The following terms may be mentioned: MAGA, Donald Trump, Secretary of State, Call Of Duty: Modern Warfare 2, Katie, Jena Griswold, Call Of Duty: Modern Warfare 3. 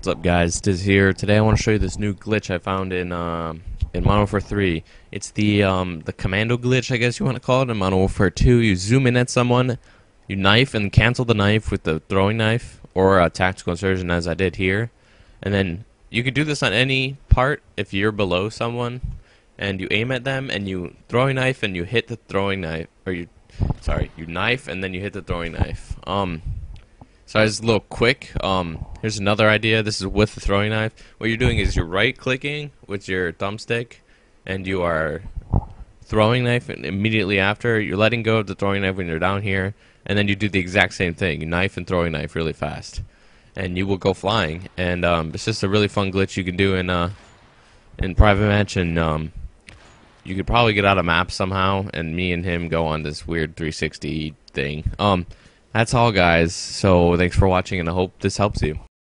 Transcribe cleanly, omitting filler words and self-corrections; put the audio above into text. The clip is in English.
What's up, guys? Diz here. Today I want to show you this new glitch I found in Modern Warfare 3. It's the commando glitch, I guess you want to call it. In Modern Warfare 2, you zoom in at someone, you knife and cancel the knife with the throwing knife or a tactical insertion, as I did here. And then you can do this on any part if you're below someone, and you aim at them and you throw a knife and you hit the throwing knife, or you knife and then you hit the throwing knife. So I was a little quick. Here's another idea. This is with the throwing knife. What you're doing is you're right-clicking with your thumbstick, and you are throwing knife, and immediately after, you're letting go of the throwing knife when you're down here, and then you do the exact same thing. You knife and throwing knife really fast, and you will go flying. And it's just a really fun glitch you can do in private match, and you could probably get out of map somehow, and me and him go on this weird 360 thing. That's all, guys, so thanks for watching, and I hope this helps you.